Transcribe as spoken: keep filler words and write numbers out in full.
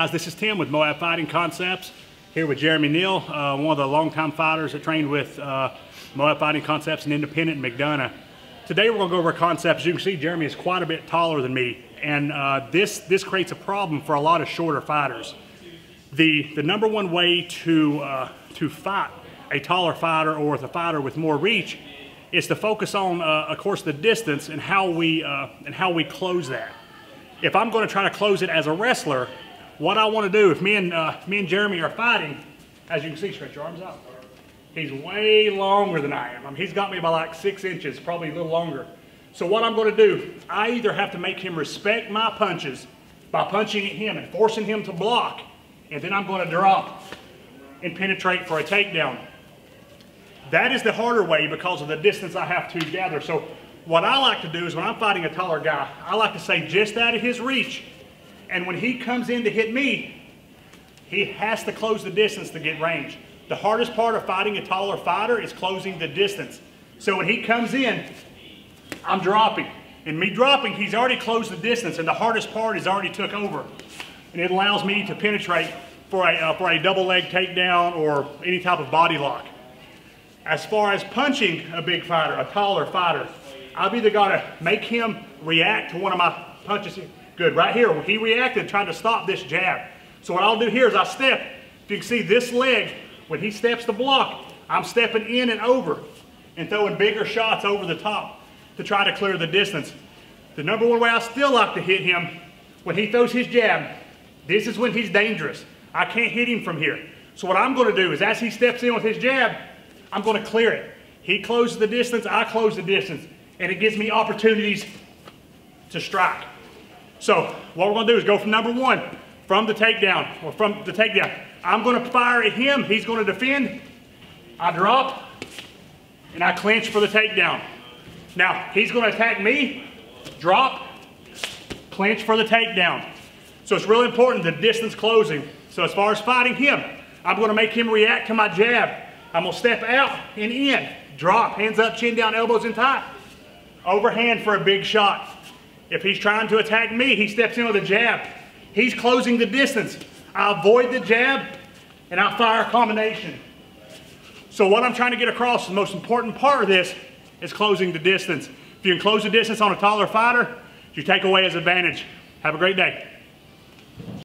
Guys, this is Tim with Moab Fighting Concepts, here with Jeremy Neal, uh, one of the longtime fighters that trained with uh, Moab Fighting Concepts and Independent McDonough. Today we're going to go over concepts. As you can see, Jeremy is quite a bit taller than me, and uh, this, this creates a problem for a lot of shorter fighters. The, the number one way to, uh, to fight a taller fighter or with a fighter with more reach is to focus on, uh, of course, the distance and how, we, uh, and how we close that. If I'm going to try to close it as a wrestler, what I want to do, if me and, uh, me and Jeremy are fighting, as you can see, stretch your arms out. He's way longer than I am. I mean, he's got me by like six inches, probably a little longer. So what I'm going to do, I either have to make him respect my punches by punching at him and forcing him to block, and then I'm going to drop and penetrate for a takedown. That is the harder way because of the distance I have to gather. So what I like to do is when I'm fighting a taller guy, I like to say just out of his reach, and when he comes in to hit me, he has to close the distance to get range. The hardest part of fighting a taller fighter is closing the distance. So when he comes in, I'm dropping. And me dropping, he's already closed the distance, and the hardest part is already took over. And it allows me to penetrate for a, uh, for a double leg takedown or any type of body lock. As far as punching a big fighter, a taller fighter, I've either got to make him react to one of my punches. Good, right here, he reacted, trying to stop this jab. So what I'll do here is I step, if you can see this leg, when he steps the block, I'm stepping in and over and throwing bigger shots over the top to try to clear the distance. The number one way I still like to hit him, when he throws his jab, this is when he's dangerous. I can't hit him from here. So what I'm gonna do is as he steps in with his jab, I'm gonna clear it. He closes the distance, I close the distance, and it gives me opportunities to strike. So what we're going to do is go from number one, from the takedown, or from the takedown. I'm going to fire at him. He's going to defend. I drop, and I clinch for the takedown. Now, he's going to attack me, drop, clinch for the takedown. So it's really important, the distance closing. So as far as fighting him, I'm going to make him react to my jab. I'm going to step out and in, drop, hands up, chin down, elbows in tight, overhand for a big shot. If he's trying to attack me, he steps in with a jab. He's closing the distance. I avoid the jab, and I fire a combination. So what I'm trying to get across, the most important part of this is closing the distance. If you can close the distance on a taller fighter, you take away his advantage. Have a great day.